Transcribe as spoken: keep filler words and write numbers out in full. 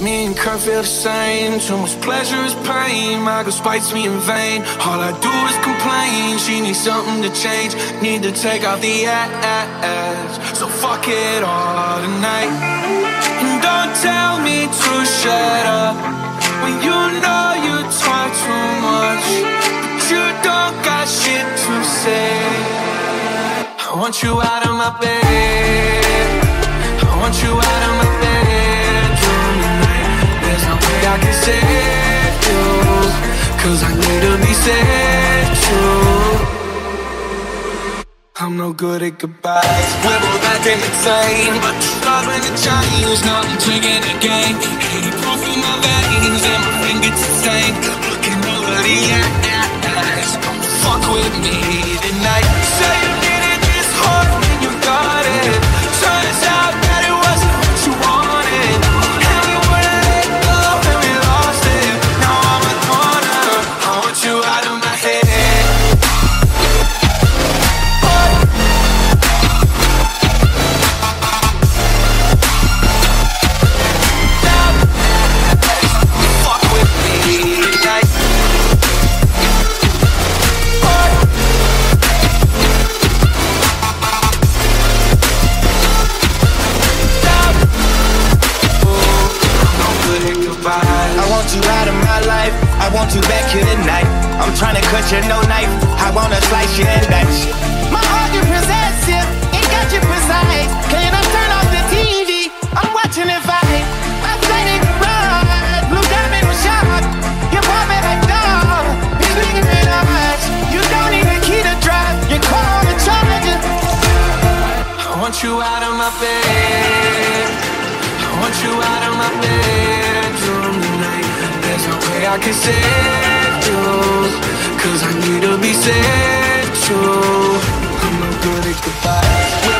Me and Kurt feel the same. Too much pleasure is pain. My girl spites me in vain. All I do is complain. She needs something to change. Need to take out the ass. So fuck it all tonight. And don't tell me to shut up when you know you talk too much, but you don't got shit to say. I want you out of my bed. I want you out of my bed. I can save you, cause I need to be saved too. I'm no good at goodbyes. We're both acting insane, but the stars when it changes. Now I'm drinking again. eighty proof in my veins and my fingers stained. Looking over the eyes. Don't fuck with me tonight. Say you needed this heart when you got it. Turns out that it wasn't what you wanted. I want you back here tonight. I'm tryna cut you no knife. I wanna slice you and dice. My heart is possessive, it got you precise. Can I turn off the T V? I'm watching it fight. I played it right. Blue diamond was sharp. You bought me like dog. He's making it eyes. You don't need a key to drive. You call the charger. I want you out of my bed. I want you out of my bedroom tonight. There's no way I can save you, cause I need to be saved too. I'm no good at goodbyes.